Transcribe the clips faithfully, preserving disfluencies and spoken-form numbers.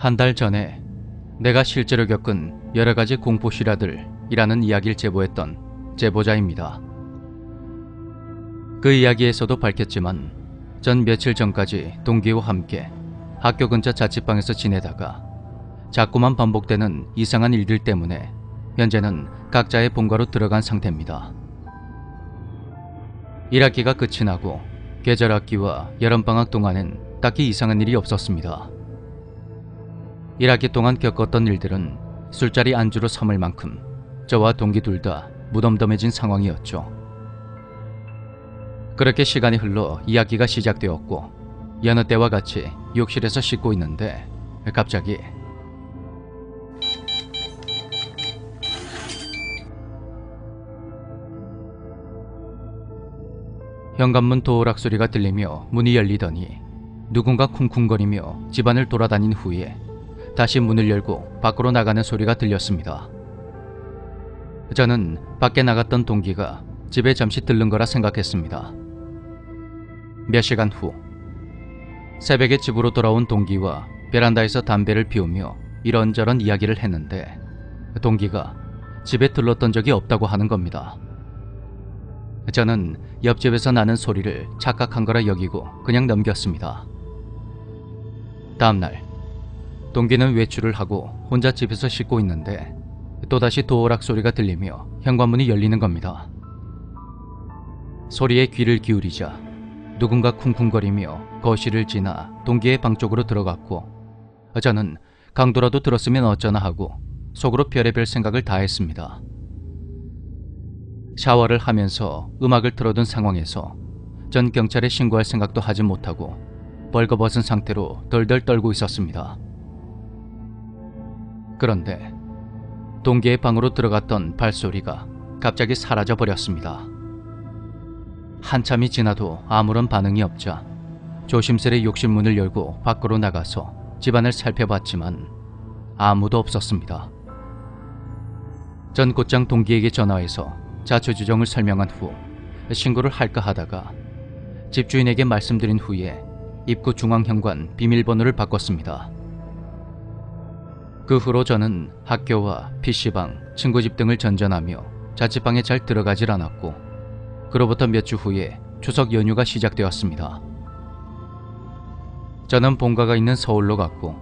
한 달 전에 내가 실제로 겪은 여러가지 공포실화들이라는 이야기를 제보했던 제보자입니다. 그 이야기에서도 밝혔지만 전 며칠 전까지 동기와 함께 학교 근처 자취방에서 지내다가 자꾸만 반복되는 이상한 일들 때문에 현재는 각자의 본가로 들어간 상태입니다. 일 학기가 끝이 나고 계절학기와 여름방학 동안엔 딱히 이상한 일이 없었습니다. 일 학기 동안 겪었던 일들은 술자리 안주로 삼을 만큼 저와 동기 둘 다 무덤덤해진 상황이었죠. 그렇게 시간이 흘러 이야기가 시작되었고 여느 때와 같이 욕실에서 씻고 있는데 갑자기 현관문 도어락 소리가 들리며 문이 열리더니 누군가 쿵쿵거리며 집안을 돌아다닌 후에 다시 문을 열고 밖으로 나가는 소리가 들렸습니다. 저는 밖에 나갔던 동기가 집에 잠시 들른 거라 생각했습니다. 몇 시간 후 새벽에 집으로 돌아온 동기와 베란다에서 담배를 피우며 이런저런 이야기를 했는데 동기가 집에 들렀던 적이 없다고 하는 겁니다. 저는 옆집에서 나는 소리를 착각한 거라 여기고 그냥 넘겼습니다. 다음날 동기는 외출을 하고 혼자 집에서 씻고 있는데 또다시 도어락 소리가 들리며 현관문이 열리는 겁니다. 소리에 귀를 기울이자 누군가 쿵쿵거리며 거실을 지나 동기의 방 쪽으로 들어갔고 저는 강도라도 들었으면 어쩌나 하고 속으로 별의별 생각을 다 했습니다. 샤워를 하면서 음악을 틀어둔 상황에서 전 경찰에 신고할 생각도 하지 못하고 벌거벗은 상태로 덜덜 떨고 있었습니다. 그런데 동기의 방으로 들어갔던 발소리가 갑자기 사라져 버렸습니다. 한참이 지나도 아무런 반응이 없자 조심스레 욕실 문을 열고 밖으로 나가서 집안을 살펴봤지만 아무도 없었습니다. 전 곧장 동기에게 전화해서 자초지종을 설명한 후 신고를 할까 하다가 집주인에게 말씀드린 후에 입구 중앙현관 비밀번호를 바꿨습니다. 그 후로 저는 학교와 피씨방, 친구집 등을 전전하며 자취방에 잘 들어가질 않았고 그로부터 몇 주 후에 추석 연휴가 시작되었습니다. 저는 본가가 있는 서울로 갔고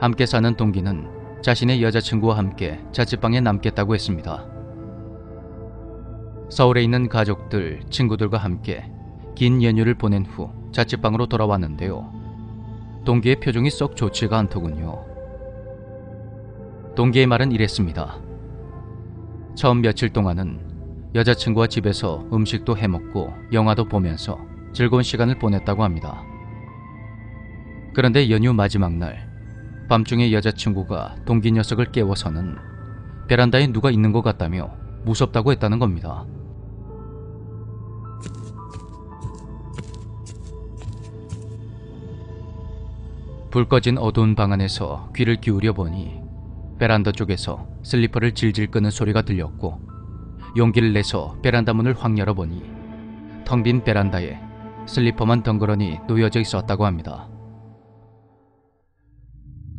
함께 사는 동기는 자신의 여자친구와 함께 자취방에 남겠다고 했습니다. 서울에 있는 가족들, 친구들과 함께 긴 연휴를 보낸 후 자취방으로 돌아왔는데요. 동기의 표정이 썩 좋지가 않더군요. 동기의 말은 이랬습니다. 처음 며칠 동안은 여자친구와 집에서 음식도 해먹고 영화도 보면서 즐거운 시간을 보냈다고 합니다. 그런데 연휴 마지막 날 밤중에 여자친구가 동기 녀석을 깨워서는 베란다에 누가 있는 것 같다며 무섭다고 했다는 겁니다. 불 꺼진 어두운 방 안에서 귀를 기울여 보니 베란다 쪽에서 슬리퍼를 질질 끄는 소리가 들렸고 용기를 내서 베란다 문을 확 열어보니 텅 빈 베란다에 슬리퍼만 덩그러니 놓여져 있었다고 합니다.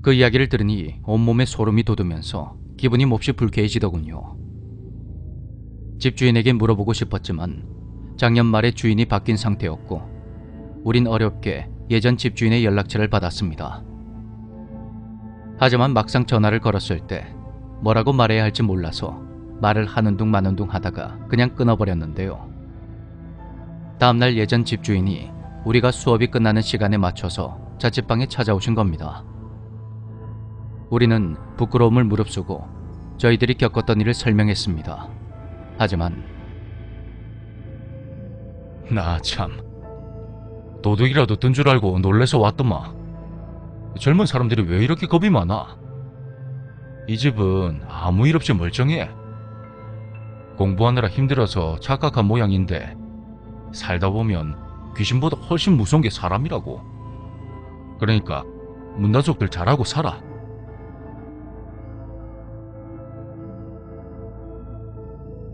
그 이야기를 들으니 온몸에 소름이 돋으면서 기분이 몹시 불쾌해지더군요. 집주인에게 물어보고 싶었지만 작년 말에 주인이 바뀐 상태였고 우린 어렵게 예전 집주인의 연락처를 받았습니다. 하지만 막상 전화를 걸었을 때 뭐라고 말해야 할지 몰라서 말을 하는 둥 마는 둥 하다가 그냥 끊어버렸는데요. 다음날 예전 집주인이 우리가 수업이 끝나는 시간에 맞춰서 자취방에 찾아오신 겁니다. 우리는 부끄러움을 무릅쓰고 저희들이 겪었던 일을 설명했습니다. 하지만 나 참 도둑이라도 든 줄 알고 놀래서 왔더마. 젊은 사람들이 왜 이렇게 겁이 많아? 이 집은 아무 일 없이 멀쩡해. 공부하느라 힘들어서 착각한 모양인데 살다 보면 귀신보다 훨씬 무서운 게 사람이라고. 그러니까 문단속들 잘하고 살아.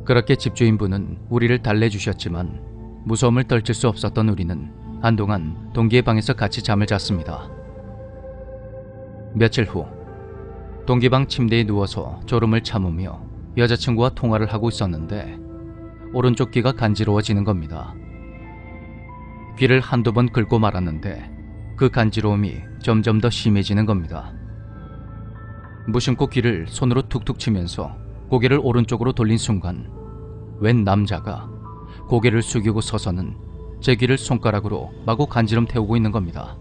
그렇게 집주인분은 우리를 달래주셨지만 무서움을 떨칠 수 없었던 우리는 한동안 동기의 방에서 같이 잠을 잤습니다. 며칠 후 동기방 침대에 누워서 졸음을 참으며 여자친구와 통화를 하고 있었는데 오른쪽 귀가 간지러워지는 겁니다. 귀를 한두 번 긁고 말았는데 그 간지러움이 점점 더 심해지는 겁니다. 무심코 귀를 손으로 툭툭 치면서 고개를 오른쪽으로 돌린 순간 웬 남자가 고개를 숙이고 서서는 제 귀를 손가락으로 마구 간지럼 태우고 있는 겁니다.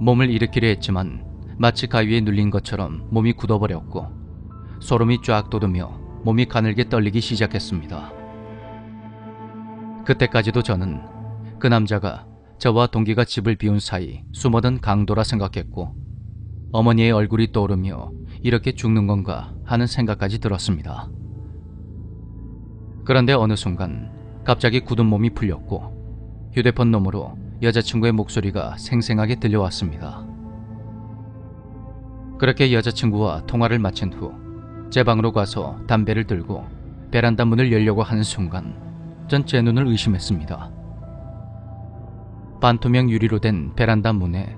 몸을 일으키려 했지만 마치 가위에 눌린 것처럼 몸이 굳어버렸고 소름이 쫙 돋으며 몸이 가늘게 떨리기 시작했습니다. 그때까지도 저는 그 남자가 저와 동기가 집을 비운 사이 숨어든 강도라 생각했고 어머니의 얼굴이 떠오르며 이렇게 죽는 건가 하는 생각까지 들었습니다. 그런데 어느 순간 갑자기 굳은 몸이 풀렸고 휴대폰 너머로 여자친구의 목소리가 생생하게 들려왔습니다. 그렇게 여자친구와 통화를 마친 후 제 방으로 가서 담배를 들고 베란다 문을 열려고 하는 순간 전 제 눈을 의심했습니다. 반투명 유리로 된 베란다 문에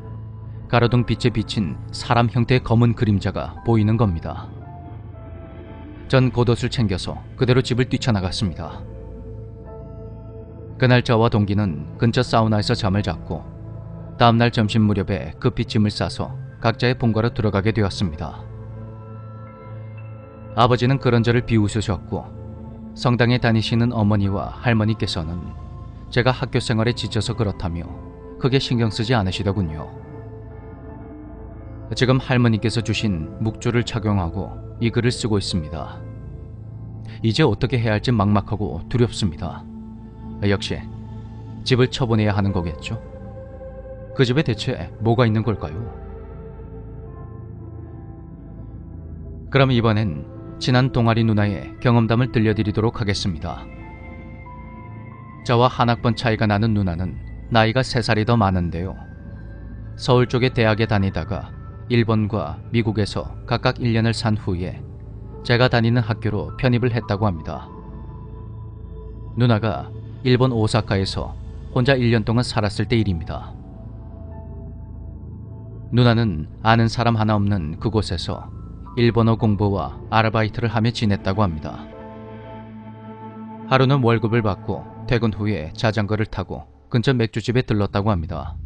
가로등 빛에 비친 사람 형태의 검은 그림자가 보이는 겁니다. 전 겉옷을 챙겨서 그대로 집을 뛰쳐나갔습니다. 그날 저와 동기는 근처 사우나에서 잠을 잤고 다음날 점심 무렵에 급히 짐을 싸서 각자의 본가로 들어가게 되었습니다. 아버지는 그런 저를 비웃으셨고 성당에 다니시는 어머니와 할머니께서는 제가 학교 생활에 지쳐서 그렇다며 크게 신경 쓰지 않으시더군요. 지금 할머니께서 주신 묵주를 착용하고 이 글을 쓰고 있습니다. 이제 어떻게 해야 할지 막막하고 두렵습니다. 역시 집을 처분해야 하는 거겠죠? 그 집에 대체 뭐가 있는 걸까요? 그럼 이번엔 친한 동아리 누나의 경험담을 들려드리도록 하겠습니다. 저와 한 학번 차이가 나는 누나는 나이가 세 살이 더 많은데요. 서울 쪽의 대학에 다니다가 일본과 미국에서 각각 일 년을 산 후에 제가 다니는 학교로 편입을 했다고 합니다. 누나가 일본 오사카에서 혼자 일 년 동안 살았을 때 일입니다. 누나는 아는 사람 하나 없는 그곳에서 일본어 공부와 아르바이트를 하며 지냈다고 합니다. 하루는 월급을 받고 퇴근 후에 자전거를 타고 근처 맥주집에 들렀다고 합니다.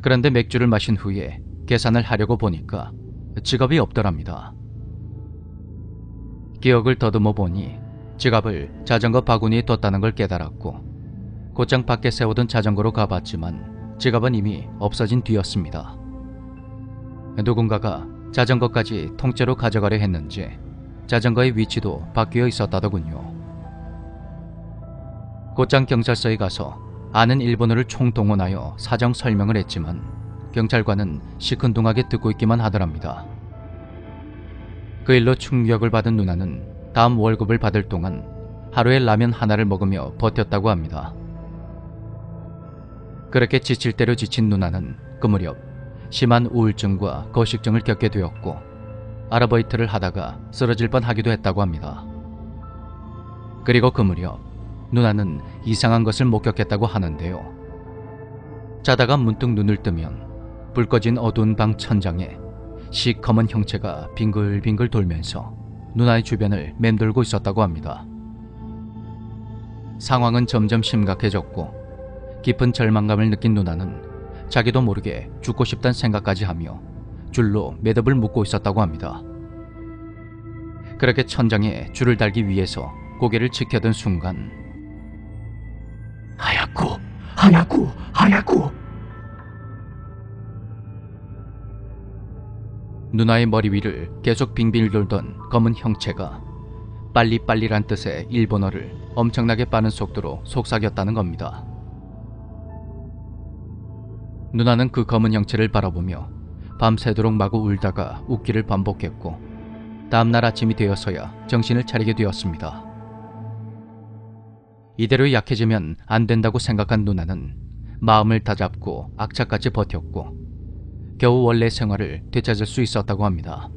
그런데 맥주를 마신 후에 계산을 하려고 보니까 지갑이 없더랍니다. 기억을 더듬어 보니 지갑을 자전거 바구니에 뒀다는 걸 깨달았고 곧장 밖에 세워둔 자전거로 가봤지만 지갑은 이미 없어진 뒤였습니다. 누군가가 자전거까지 통째로 가져가려 했는지 자전거의 위치도 바뀌어 있었다더군요. 곧장 경찰서에 가서 아는 일본어를 총동원하여 사정 설명을 했지만 경찰관은 시큰둥하게 듣고 있기만 하더랍니다. 그 일로 충격을 받은 누나는 다음 월급을 받을 동안 하루에 라면 하나를 먹으며 버텼다고 합니다. 그렇게 지칠 대로 지친 누나는 그 무렵 심한 우울증과 거식증을 겪게 되었고 아르바이트를 하다가 쓰러질 뻔하기도 했다고 합니다. 그리고 그 무렵 누나는 이상한 것을 목격했다고 하는데요. 자다가 문득 눈을 뜨면 불 꺼진 어두운 방 천장에 시커먼 형체가 빙글빙글 돌면서 누나의 주변을 맴돌고 있었다고 합니다. 상황은 점점 심각해졌고 깊은 절망감을 느낀 누나는 자기도 모르게 죽고 싶다는 생각까지 하며 줄로 매듭을 묶고 있었다고 합니다. 그렇게 천장에 줄을 달기 위해서 고개를 치켜든 순간 하야쿠! 하야쿠! 하야쿠! 누나의 머리 위를 계속 빙빙 돌던 검은 형체가 빨리빨리란 뜻의 일본어를 엄청나게 빠른 속도로 속삭였다는 겁니다. 누나는 그 검은 형체를 바라보며 밤새도록 마구 울다가 웃기를 반복했고 다음날 아침이 되어서야 정신을 차리게 되었습니다. 이대로 약해지면 안 된다고 생각한 누나는 마음을 다잡고 악착같이 버텼고 겨우 원래 생활을 되찾을 수 있었다고 합니다.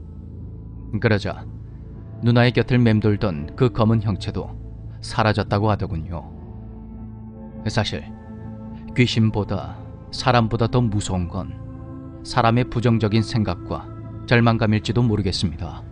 그러자 누나의 곁을 맴돌던 그 검은 형체도 사라졌다고 하더군요. 사실 귀신보다 사람보다 더 무서운 건 사람의 부정적인 생각과 절망감일지도 모르겠습니다.